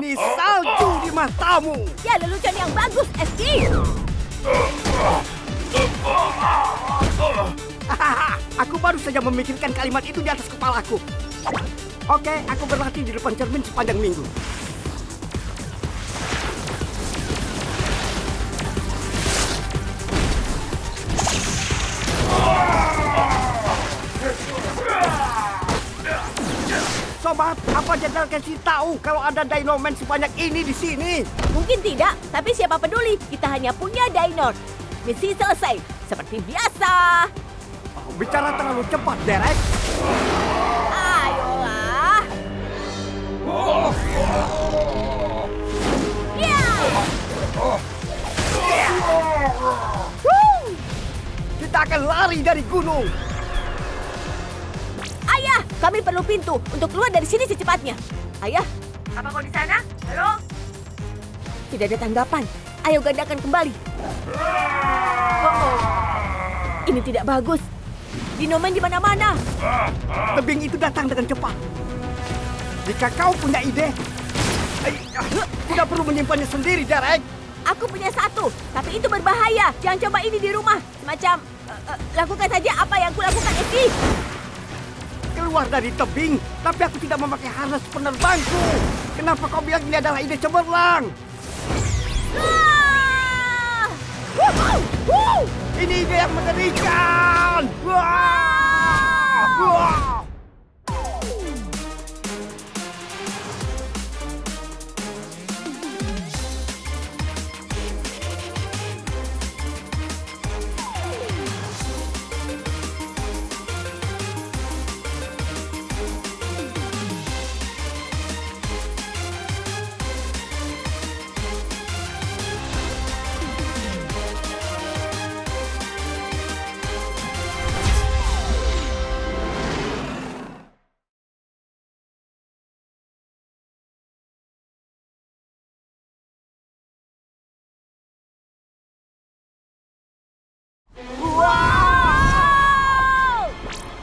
ini salju di matamu. Ya, lelucon yang bagus, SD. Aku baru saja memikirkan kalimat itu di atas kepalaku. Oke, aku berlatih di depan cermin sepanjang minggu. Sobat, apa General Casey tahu kalau ada Dino Man sebanyak ini di sini? Mungkin tidak, tapi siapa peduli? Kita hanya punya Dino. Misi selesai, seperti biasa. Oh, bicara terlalu cepat, Derek. Ayolah. Kita akan lari dari gunung. Ayah, kami perlu pintu untuk keluar dari sini secepatnya. Ayah, apa kau di sana? Halo? Tidak ada tanggapan. Ayo gandakan kembali. Oh. Ini tidak bagus. Dinoman di mana-mana. Tebing itu datang dengan cepat. Jika kau punya ide, tidak perlu menyimpannya sendiri, Derek. Aku punya satu, tapi itu berbahaya. Jangan coba ini di rumah. Semacam, lakukan saja apa yang kulakukan, Evi. Keluar dari tebing, tapi aku tidak memakai harness penerbangku. Kenapa kau bilang ini adalah ide cemerlang? Ah! Ini ide yang mengerikan.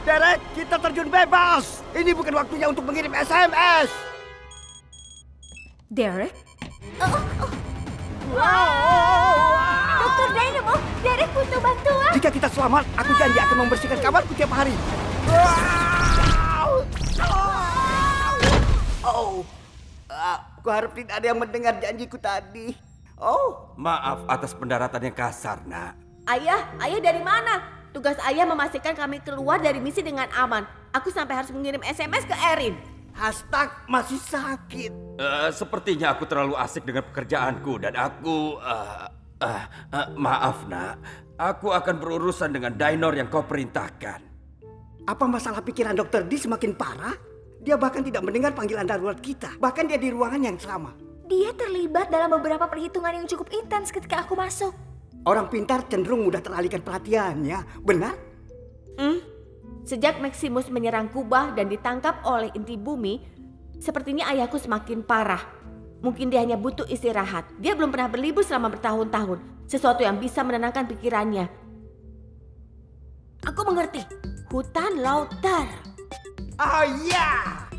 Derek, kita terjun bebas. Ini bukan waktunya untuk mengirim SMS. Derek? Dr. Dynamo, Derek butuh bantuan. Jika kita selamat, aku janji akan membersihkan kamarku tiap hari. Aku harap tidak ada yang mendengar janjiku tadi. Maaf atas pendaratan yang kasar, nak. Ayah dari mana? Tugas ayah memastikan kami keluar dari misi dengan aman. Aku sampai harus mengirim SMS ke Erin. Hashtag masih sakit. Sepertinya aku terlalu asik dengan pekerjaanku dan aku... maaf, nak. Aku akan berurusan dengan Dino yang kau perintahkan. Apa masalah pikiran Dr. D semakin parah? Dia bahkan tidak mendengar panggilan darurat kita. Bahkan dia di ruangan yang sama. Dia terlibat dalam beberapa perhitungan yang cukup intens ketika aku masuk. Orang pintar cenderung mudah teralihkan perhatiannya, benar? Sejak Maximus menyerang Kuba dan ditangkap oleh inti bumi, sepertinya ayahku semakin parah. Mungkin dia hanya butuh istirahat. Dia belum pernah berlibur selama bertahun-tahun. Sesuatu yang bisa menenangkan pikirannya. Aku mengerti. Hutan Lauter.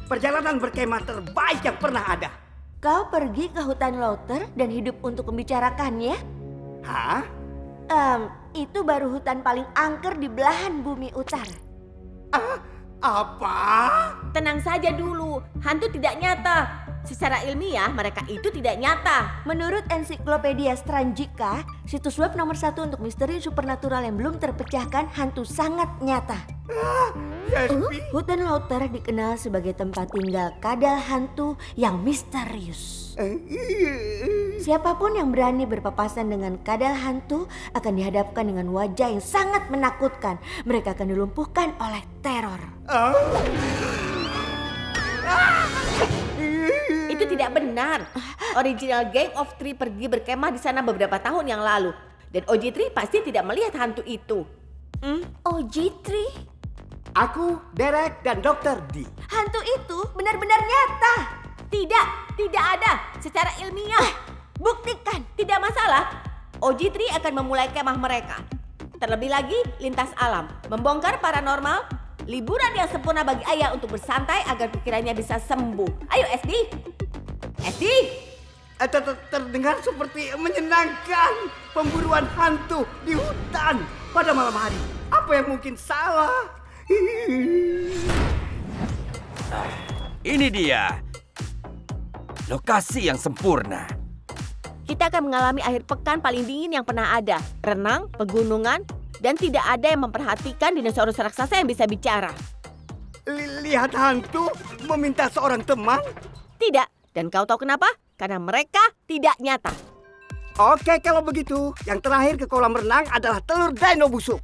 Perjalanan berkemah terbaik yang pernah ada. Kau pergi ke Hutan Lauter dan hidup untuk membicarakannya? Itu baru hutan paling angker di belahan bumi utara. Apa? Tenang saja dulu, hantu tidak nyata. Secara ilmiah mereka itu tidak nyata. Menurut ensiklopedia Strangika, situs web nomor 1 untuk misteri supernatural yang belum terpecahkan, hantu sangat nyata. Hutan Lauter dikenal sebagai tempat tinggal kadal hantu yang misterius. Siapapun yang berani berpapasan dengan kadal hantu akan dihadapkan dengan wajah yang sangat menakutkan. Mereka akan dilumpuhkan oleh teror. Itu tidak benar. Original Gang of Three pergi berkemah di sana beberapa tahun yang lalu. Dan OG3 pasti tidak melihat hantu itu. OG3? Aku, Derek, dan Dr. D. Hantu itu benar-benar nyata. Tidak ada secara ilmiah. Buktikan, tidak masalah. OG3 akan memulai kemah mereka. Terlebih lagi, lintas alam. Membongkar paranormal, liburan yang sempurna bagi ayah untuk bersantai agar pikirannya bisa sembuh. Ayo SD. SD? Terdengar seperti menyenangkan pemburuan hantu di hutan pada malam hari. Apa yang mungkin salah? Ini dia lokasi yang sempurna. Kita akan mengalami akhir pekan paling dingin yang pernah ada. Renang, pegunungan, dan tidak ada yang memperhatikan dinosaurus raksasa yang bisa bicara. Lihat hantu meminta seorang teman? Tidak. Dan kau tahu kenapa? Karena mereka tidak nyata. Oke, kalau begitu, yang terakhir ke kolam renang adalah telur dino busuk.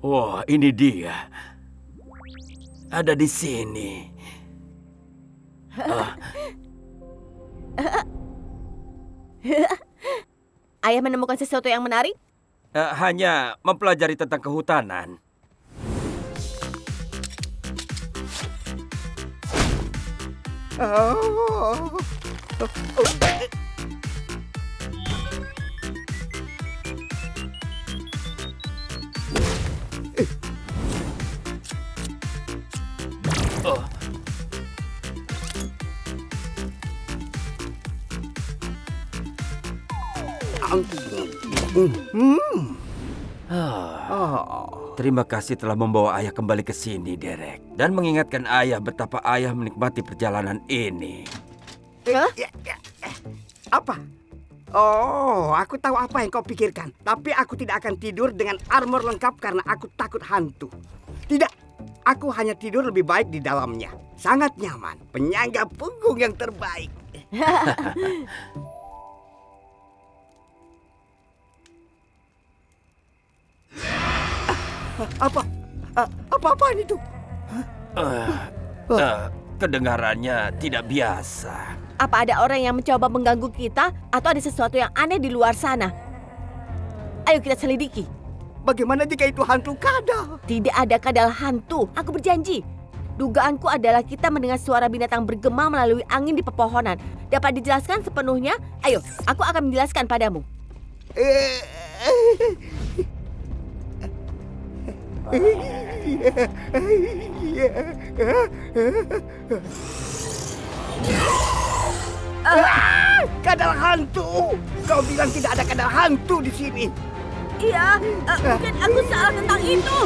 Wah, ini dia. Ada di sini. Ayah menemukan sesuatu yang menarik? Hanya mempelajari tentang kehutanan. Terima kasih telah membawa ayah kembali ke sini, Derek, dan mengingatkan ayah betapa ayah menikmati perjalanan ini. Apa? Oh, aku tahu apa yang kau pikirkan, tapi aku tidak akan tidur dengan armor lengkap karena aku takut hantu. Tidak, aku hanya tidur lebih baik di dalamnya. Sangat nyaman, penyangga punggung yang terbaik. Apa-apaan itu? Kedengarannya tidak biasa. Apa ada orang yang mencoba mengganggu kita? Atau ada sesuatu yang aneh di luar sana? Ayo kita selidiki. Bagaimana jika itu hantu kadal? Tidak ada kadal hantu, aku berjanji. Dugaanku adalah kita mendengar suara binatang bergema melalui angin di pepohonan. Dapat dijelaskan sepenuhnya? Ayo, aku akan menjelaskan padamu. Kadal hantu! Kau bilang tidak ada kadal hantu di sini. Iya, mungkin aku salah tentang itu.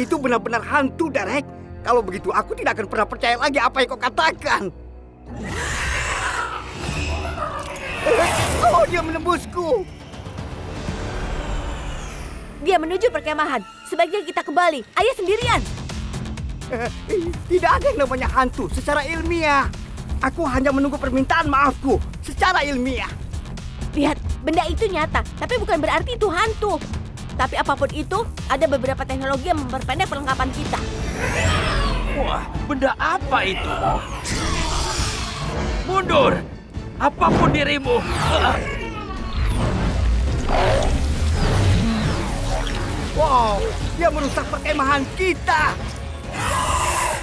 Itu benar-benar hantu, Derek. Kalau begitu, aku tidak akan pernah percaya lagi apa yang kau katakan. Oh, dia menembusku. Dia menuju perkemahan. Sebaiknya kita kembali. Ayah sendirian. Tidak ada yang namanya hantu secara ilmiah. Aku hanya menunggu permintaan maafku secara ilmiah. Lihat, benda itu nyata, tapi bukan berarti itu hantu. Tapi apapun itu, ada beberapa teknologi yang memperpendek perlengkapan kita. Wah, benda apa itu? Mundur! Apapun dirimu! Wow, dia merusak perkemahan kita!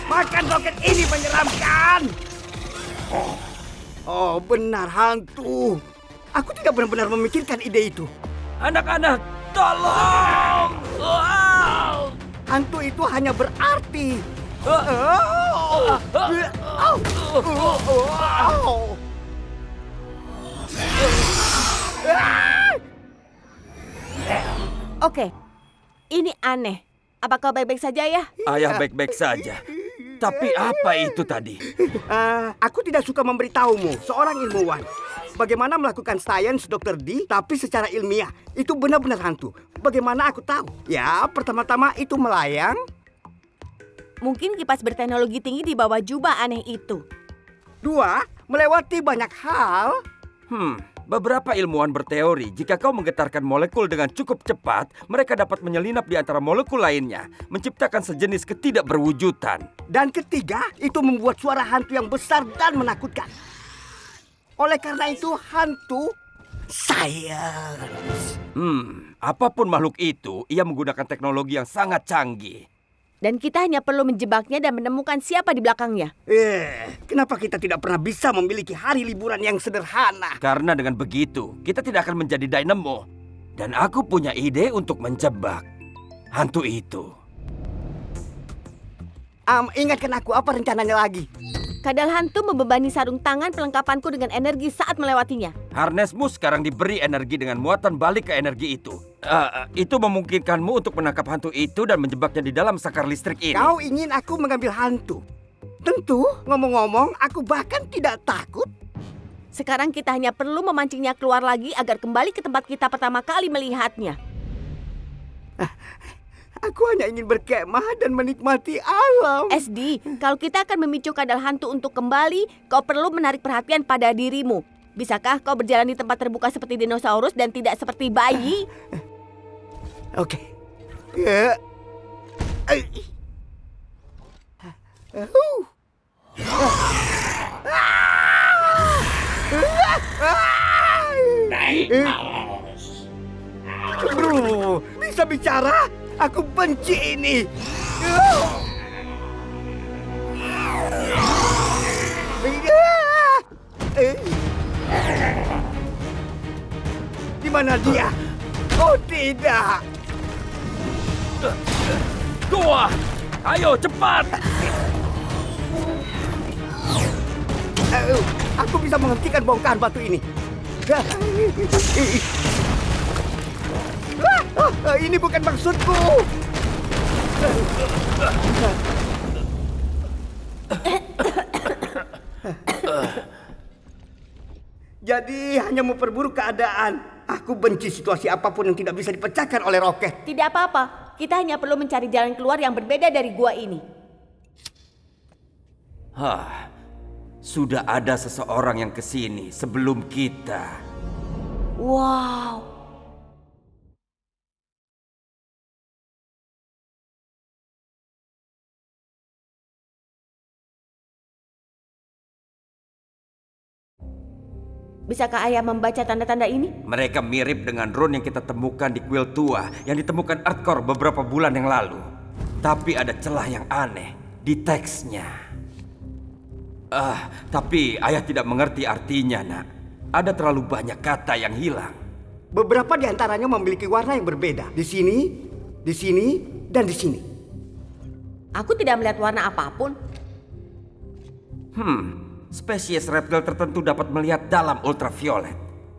Makan roket ini menyeramkan! Oh, benar hantu. Aku tidak benar-benar memikirkan ide itu. Anak-anak, tolong! Wow! Hantu itu hanya berarti. Oke, ini aneh. Apa kau baik-baik saja ya? Ayah baik-baik saja. Tapi apa itu tadi? Aku tidak suka memberitahumu, seorang ilmuwan. Bagaimana melakukan sains, Dr. D, tapi secara ilmiah. Itu benar-benar hantu. Bagaimana aku tahu? Ya, pertama-tama itu melayang. Mungkin kipas berteknologi tinggi di bawah jubah aneh itu. Dua, melewati banyak hal. Beberapa ilmuwan berteori jika kau menggetarkan molekul dengan cukup cepat, mereka dapat menyelinap di antara molekul lainnya, menciptakan sejenis ketidakberwujudan. Dan ketiga, itu membuat suara hantu yang besar dan menakutkan. Oleh karena itu, hantu Science. Apapun makhluk itu, ia menggunakan teknologi yang sangat canggih. Dan kita hanya perlu menjebaknya dan menemukan siapa di belakangnya. Kenapa kita tidak pernah bisa memiliki hari liburan yang sederhana? Karena dengan begitu, kita tidak akan menjadi Dynamo. Dan aku punya ide untuk menjebak hantu itu. Ingatkan aku apa rencananya lagi? Kadal hantu membebani sarung tangan pelengkapanku dengan energi saat melewatinya. Harnesmu sekarang diberi energi dengan muatan balik ke energi itu. Itu memungkinkanmu untuk menangkap hantu itu dan menjebaknya di dalam sakar listrik ini. Kau ingin aku mengambil hantu? Tentu, ngomong-ngomong, aku bahkan tidak takut. Sekarang kita hanya perlu memancingnya keluar lagi agar kembali ke tempat kita pertama kali melihatnya. Aku hanya ingin berkemah dan menikmati alam. SD, kalau kita akan memicu kadal hantu untuk kembali, kau perlu menarik perhatian pada dirimu. Bisakah kau berjalan di tempat terbuka seperti dinosaurus dan tidak seperti bayi? Oke. Bro, bisa bicara? Aku benci ini. Di mana dia? Oh tidak. Gua, ayo cepat. Aku bisa menghentikan bongkahan batu ini. Ini bukan maksudku. Jadi hanya memperburuk keadaan. Aku benci situasi apapun yang tidak bisa dipecahkan oleh roket. Tidak apa-apa. Kita hanya perlu mencari jalan keluar yang berbeda dari gua ini. Sudah ada seseorang yang kesini sebelum kita. Wow. Bisakah ayah membaca tanda-tanda ini? Mereka mirip dengan drone yang kita temukan di kuil tua yang ditemukan artkor beberapa bulan yang lalu. Tapi ada celah yang aneh di teksnya. Tapi ayah tidak mengerti artinya, nak. Ada terlalu banyak kata yang hilang. Beberapa di antaranya memiliki warna yang berbeda. Di sini, dan di sini. Aku tidak melihat warna apapun. Spesies reptil tertentu dapat melihat dalam ultraviolet.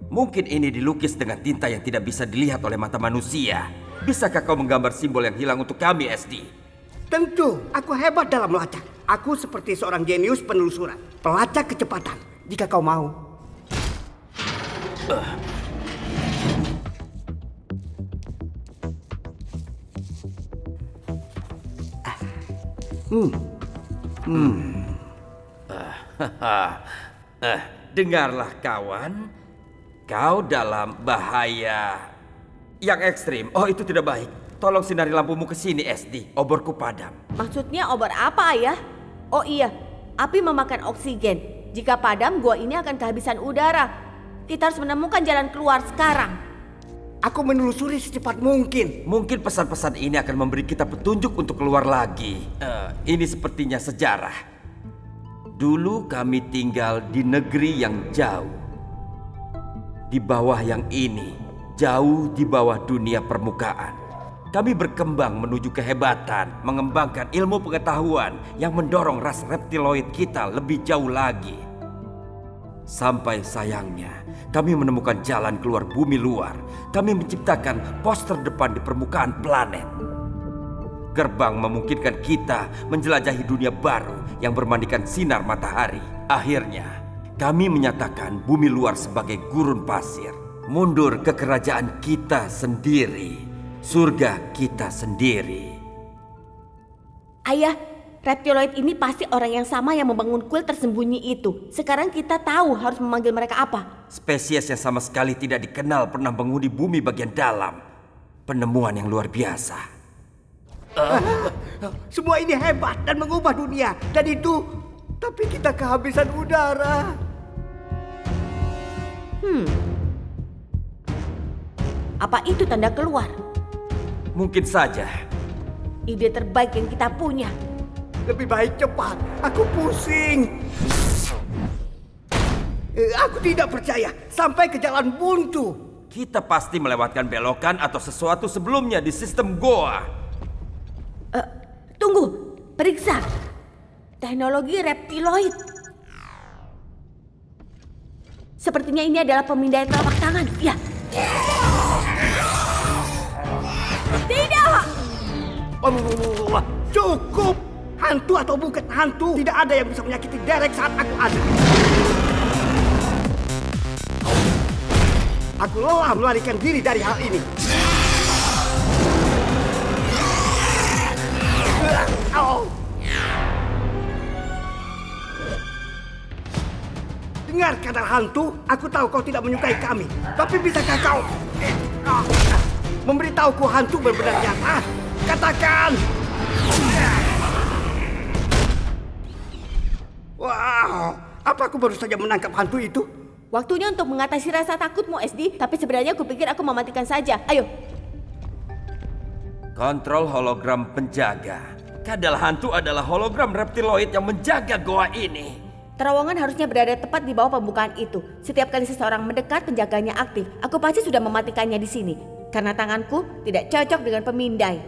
Mungkin ini dilukis dengan tinta yang tidak bisa dilihat oleh mata manusia. Bisakah kau menggambar simbol yang hilang untuk kami, SD? Tentu, aku hebat dalam melacak. Aku seperti seorang jenius penelusuran. Pelacak kecepatan, jika kau mau. Dengarlah kawan, kau dalam bahaya yang ekstrim. Oh itu tidak baik. Tolong sinari lampumu ke sini, SD. Oborku padam. Maksudnya obor apa, ayah? Oh iya, api memakan oksigen. Jika padam, gua ini akan kehabisan udara. Kita harus menemukan jalan keluar sekarang. Aku menelusuri secepat mungkin. Mungkin pesan-pesan ini akan memberi kita petunjuk untuk keluar lagi. Ini sepertinya sejarah. Dulu kami tinggal di negeri yang jauh. Di bawah yang ini, jauh di bawah dunia permukaan. Kami berkembang menuju kehebatan, mengembangkan ilmu pengetahuan yang mendorong ras reptiloid kita lebih jauh lagi. Sampai sayangnya, kami menemukan jalan keluar bumi luar. Kami menciptakan pos terdepan di permukaan planet. Gerbang memungkinkan kita menjelajahi dunia baru yang bermandikan sinar matahari. Akhirnya, kami menyatakan bumi luar sebagai gurun pasir. Mundur ke kerajaan kita sendiri, surga kita sendiri. Ayah, reptiloid ini pasti orang yang sama yang membangun kuil tersembunyi itu. Sekarang kita tahu harus memanggil mereka apa. Spesies yang sama sekali tidak dikenal pernah menghuni bumi bagian dalam. Penemuan yang luar biasa. Semua ini hebat dan mengubah dunia. Dan itu, tapi kita kehabisan udara. Apa itu tanda keluar? Mungkin saja. Ide terbaik yang kita punya. Lebih baik cepat. Aku pusing. Aku tidak percaya. Sampai ke jalan buntu. Kita pasti melewatkan belokan atau sesuatu sebelumnya di sistem goa. Tunggu. Periksa. Teknologi reptiloid. Sepertinya ini adalah pemindaian telapak tangan. Ya. Tidak. Cukup. Hantu atau bukan hantu, tidak ada yang bisa menyakiti Derek saat aku ada. Aku lelah melarikan diri dari hal ini. Dengar kata hantu, aku tahu kau tidak menyukai kami. Tapi bisakah kau memberitahuku hantu benar-benar nyata? Katakan! Wow, apa aku baru saja menangkap hantu itu? Waktunya untuk mengatasi rasa takutmu, SD. Tapi sebenarnya aku pikir aku mematikan saja. Ayo. Kontrol hologram penjaga. Kadal hantu adalah hologram reptiloid yang menjaga goa ini. Terowongan harusnya berada tepat di bawah pembukaan itu. Setiap kali seseorang mendekat, penjaganya aktif. Aku pasti sudah mematikannya di sini. Karena tanganku tidak cocok dengan pemindai.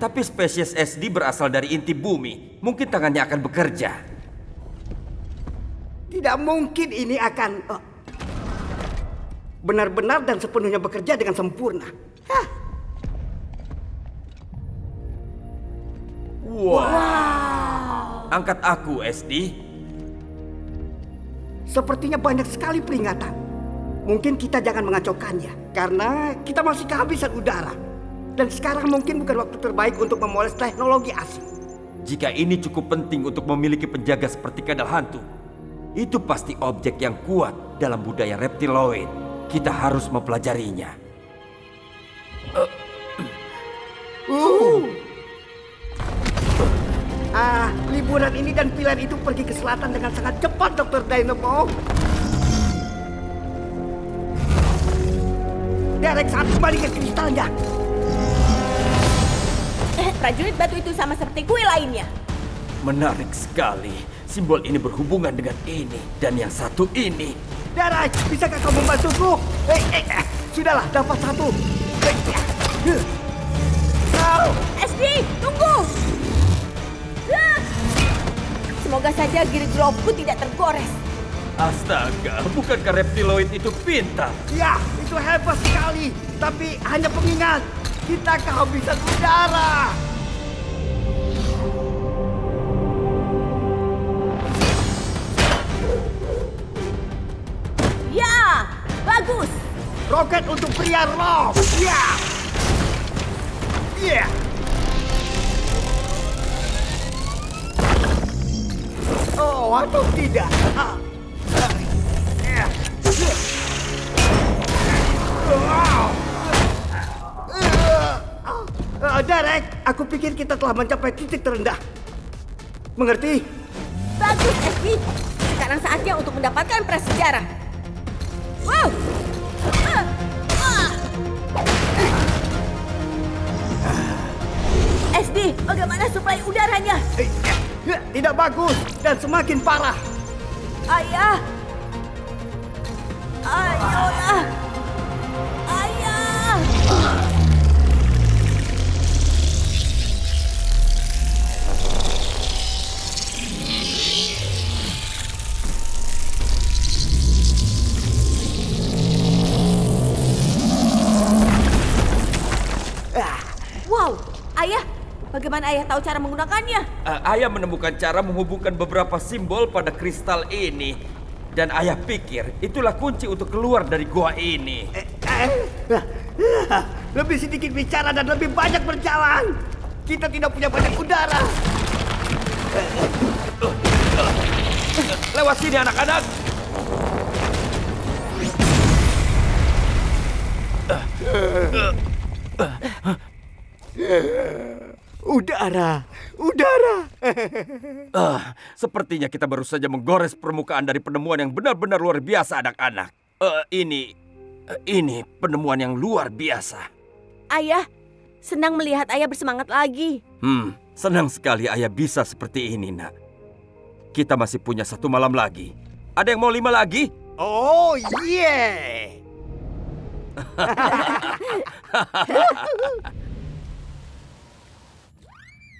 Tapi spesies SD berasal dari inti bumi. Mungkin tangannya akan bekerja. Tidak mungkin ini akan benar-benar dan sepenuhnya bekerja dengan sempurna. Wow. Angkat aku, SD. Sepertinya banyak sekali peringatan. Mungkin kita jangan mengacaukannya. Karena kita masih kehabisan udara. Dan sekarang mungkin bukan waktu terbaik untuk memoles teknologi asing. Jika ini cukup penting untuk memiliki penjaga seperti kadal hantu, itu pasti objek yang kuat dalam budaya reptiloid. Kita harus mempelajarinya. Liburan ini dan pilar itu pergi ke selatan dengan sangat cepat, Dr. Dynamo. Derek, saat kembali ke kristalnya. Prajurit batu itu sama seperti kue lainnya. Menarik sekali. Simbol ini berhubungan dengan ini dan yang satu ini. Darah, bisakah kau membantuku? Sudahlah, dapat satu. SD, tunggu! Semoga saja gigi globku tidak tergores. Astaga, bukankah reptiloid itu pintar? Ya, itu hebat sekali. Tapi hanya pengingat, kita kehabisan udara. Bagus. Roket untuk pria roh. Ya. Oh, atau tidak? Derek, aku pikir kita telah mencapai titik terendah. Mengerti? Bagus, Evi. Sekarang saatnya untuk mendapatkan prasejarah. Wow! SD, bagaimana suplai udaranya? Tidak bagus dan semakin parah. Ayah! Ayolah! Ayah! Bagaimana ayah tahu cara menggunakannya? Ayah menemukan cara menghubungkan beberapa simbol pada kristal ini. Dan ayah pikir itulah kunci untuk keluar dari goa ini. Lebih sedikit bicara dan lebih banyak berjalan. Kita tidak punya banyak udara. Lewat sini anak-anak. Udara. Sepertinya kita baru saja menggores permukaan dari penemuan yang benar-benar luar biasa, anak-anak. Ini Ini penemuan yang luar biasa. Ayah, senang melihat ayah bersemangat lagi. Senang sekali ayah bisa seperti ini, nak. Kita masih punya 1 malam lagi. Ada yang mau 5 lagi? Oh, yeah!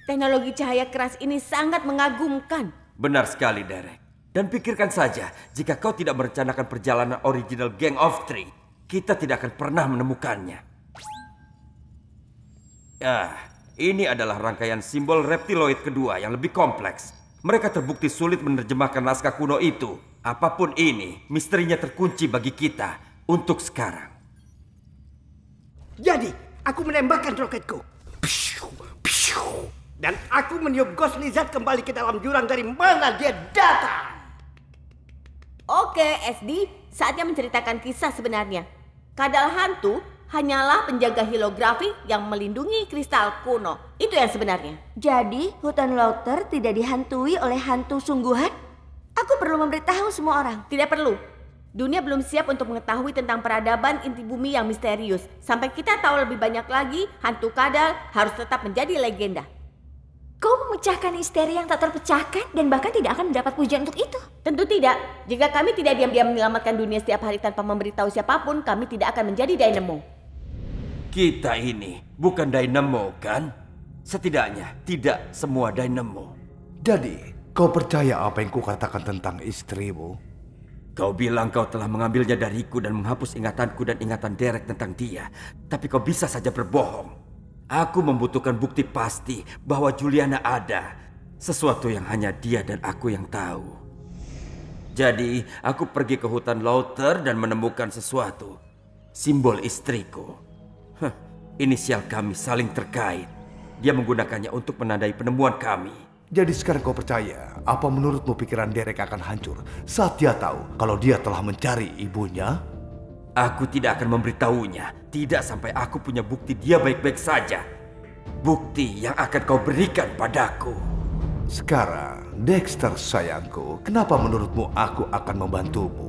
Teknologi cahaya keras ini sangat mengagumkan. Benar sekali, Derek. Dan pikirkan saja, jika kau tidak merencanakan perjalanan Original Gang of Three, kita tidak akan pernah menemukannya. Ini adalah rangkaian simbol reptiloid kedua yang lebih kompleks. Mereka terbukti sulit menerjemahkan naskah kuno itu. Apapun ini, misterinya terkunci bagi kita untuk sekarang. Jadi, aku menembakkan roketku. Dan aku meniup ghost lizard kembali ke dalam jurang dari mana dia datang. Oke, SD, saatnya menceritakan kisah sebenarnya. Kadal hantu hanyalah penjaga holografi yang melindungi kristal kuno. Itu yang sebenarnya. Jadi, Hutan Lauter tidak dihantui oleh hantu sungguhan? Aku perlu memberitahu semua orang. Tidak perlu. Dunia belum siap untuk mengetahui tentang peradaban inti bumi yang misterius. Sampai kita tahu lebih banyak lagi, hantu kadal harus tetap menjadi legenda. Kau memecahkan misteri yang tak terpecahkan dan bahkan tidak akan mendapat pujian untuk itu. Tentu tidak. Jika kami tidak diam-diam menyelamatkan dunia setiap hari tanpa memberitahu siapapun, kami tidak akan menjadi Dynamo. Kita ini bukan Dynamo, kan? Setidaknya tidak semua Dynamo. Jadi, kau percaya apa yang kukatakan tentang istrimu? Kau bilang kau telah mengambilnya dariku dan menghapus ingatanku dan ingatan Derek tentang dia. Tapi kau bisa saja berbohong. Aku membutuhkan bukti pasti bahwa Juliana ada. Sesuatu yang hanya dia dan aku yang tahu. Jadi aku pergi ke Hutan Lauter dan menemukan sesuatu. Simbol istriku. Inisial kami saling terkait. Dia menggunakannya untuk menandai penemuan kami. Jadi sekarang kau percaya, apa menurutmu pikiran Derek akan hancur saat dia tahu kalau dia telah mencari ibunya? Aku tidak akan memberitahunya, tidak sampai aku punya bukti dia baik-baik saja. Bukti yang akan kau berikan padaku. Sekarang, Dexter sayangku, kenapa menurutmu aku akan membantumu?